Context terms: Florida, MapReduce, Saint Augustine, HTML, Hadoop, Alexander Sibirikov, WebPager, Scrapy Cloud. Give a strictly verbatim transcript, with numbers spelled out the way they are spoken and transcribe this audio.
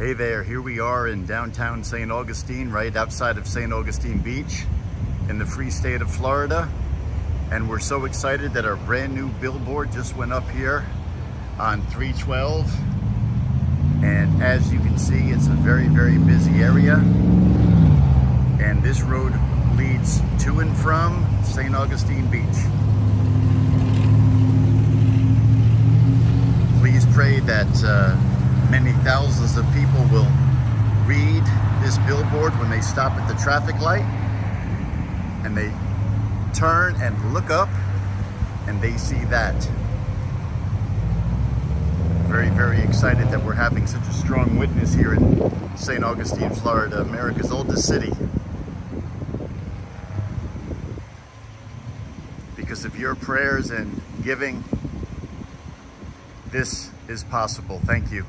Hey there, here we are in downtown Saint Augustine, right outside of Saint Augustine Beach in the free state of Florida. And we're so excited that our brand new billboard just went up here on three twelve. And as you can see, it's a very, very busy area. And this road leads to and from Saint Augustine Beach. Please pray that uh, many thousands of people will read this billboard when they stop at the traffic light and they turn and look up and they see that. Very, very excited that we're having such a strong witness here in Saint Augustine, Florida, America's oldest city. Because of your prayers and giving, this is possible. Thank you.